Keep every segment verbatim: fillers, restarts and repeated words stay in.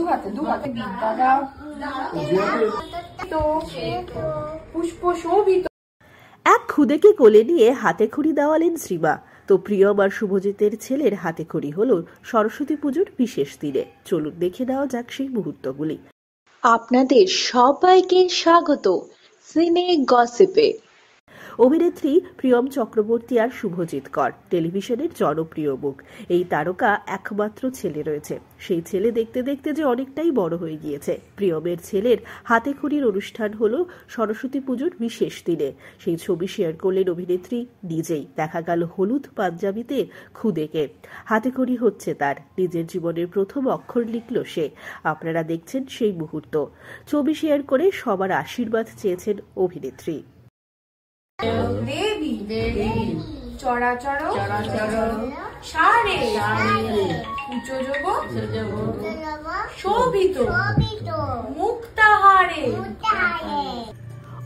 দু হাতে দু হাতে বিদ্যাদা তো পুষ্প শোভিত এক খুদেকে কোলে নিয়ে হাতে খড়ি দেওয়ালেন শ্রীমা। তো প্রিয়ম আর শুভজিতের ছেলের হাতে খড়ি হলো সরস্বতী পুজোর বিশেষ দিনে। চলুন দেখে নেওয়া যাক সেই মুহূর্তগুলি। আপনাদের সবাইকে স্বাগত সিনে গসিপে। অভিনেত্রী প্রিয়ম চক্রবর্তী আর শুভজিৎ কর টেলিভিশনের জনপ্রিয় মুখ। এই তারকা একমাত্র ছেলে রয়েছে, সেই ছেলে দেখতে দেখতে যে অনেকটাই বড় হয়ে গিয়েছে। প্রিয়মের ছেলের হাতে খড়ির অনুষ্ঠান হলো সরস্বতী পুজোর বিশেষ দিনে। সেই ছবি শেয়ার করলেন অভিনেত্রী নিজেই। দেখা গেল হলুদ পাঞ্জাবিতে খুদেকে, হাতে খড়ি হচ্ছে তার। নিজের জীবনের প্রথম অক্ষর লিখল সে। আপনারা দেখছেন সেই মুহূর্ত। ছবি শেয়ার করে সবার আশীর্বাদ চেয়েছেন অভিনেত্রী। দেবী দেবী চরাচর চরাচর সারে সারে উচ্চযোগ উচ্চযোগ শোভিত শোভিত মুক্তাহারে মুক্তাহারে।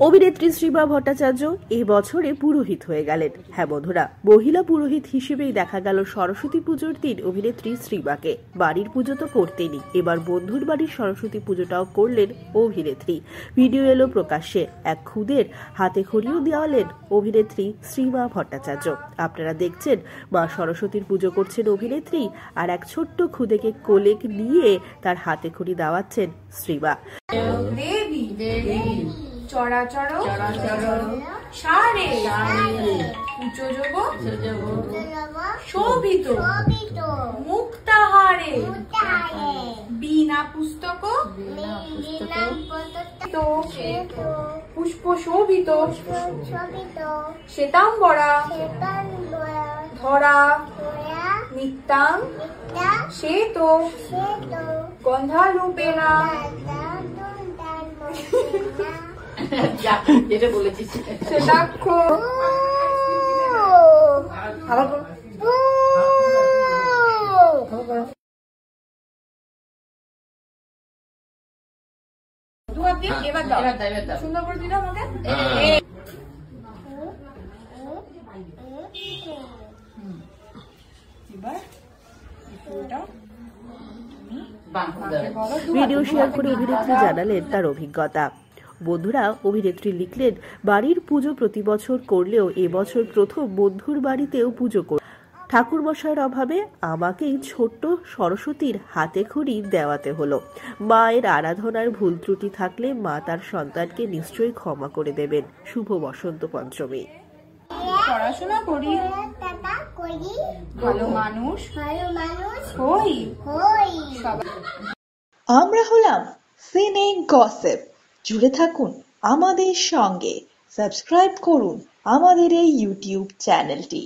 অভিনেত্রী শ্রীমা ভট্টাচার্য এবছরে পুরোহিত হয়ে গেলেন। হ্যাঁ বন্ধুরা, মহিলা পুরোহিত হিসেবেই দেখা গেল সরস্বতী পুজোর দিন অভিনেত্রী শ্রীমাকে। বাড়ির পুজো তো করতেনই, এবার বন্ধুর বাড়ির সরস্বতী পুজোটাও করলেন অভিনেত্রী। ভিডিও এলো প্রকাশ্যে, এক খুদের হাতে খড়িও দেওয়ালেন অভিনেত্রী শ্রীমা ভট্টাচার্য। আপনারা দেখছেন মা সরস্বতীর পুজো করছেন অভিনেত্রী, আর এক ছোট্ট খুদেকে কোলে নিয়ে তার হাতে খড়ি দেওয়াচ্ছেন শ্রীমা। চরাচর চরাচর সারে সারে উচ্চযোগ উচ্চযোগ শোভিত শোভিত মুক্তাহারে মুক্তাহারে বিনা পুস্তক বিনা পুস্তক পুষ্প শোভিত শোভিত শ্বেতাম্বরা শ্বেতাম্বরা ধরা ধরা নিত্যাং শ্বেত শ্বেত গন্ধারূপেণা ভিডিও শেয়ার করে অভিনেত্রী জানালেন তার অভিজ্ঞতা। বন্ধুরা, অভিনেত্রী লিখলেন বাড়ির পুজো প্রতি বছর করলেও এবছর প্রথম বন্ধুর বাড়িতেও পুজো করল। ঠাকুর মশাইয়ের অভাবে আমাকেই ছোট্ট সরস্বতীর হাতে খড়ি দেওয়াতে হলো। মায়ের আরাধনার ভুল ত্রুটি থাকলে মা তার সন্তানকে নিশ্চয়ই ক্ষমা করে দেবেন। শুভ বসন্ত পঞ্চমী। পড়াশোনা করি করি ভালো মানুষ ভালো মানুষ হই হই। আমরা হলাম সিনে গসিপ। জুড়ে থাকুন আমাদের সঙ্গে, সাবস্ক্রাইব করুন আমাদের এই ইউটিউব চ্যানেলটি।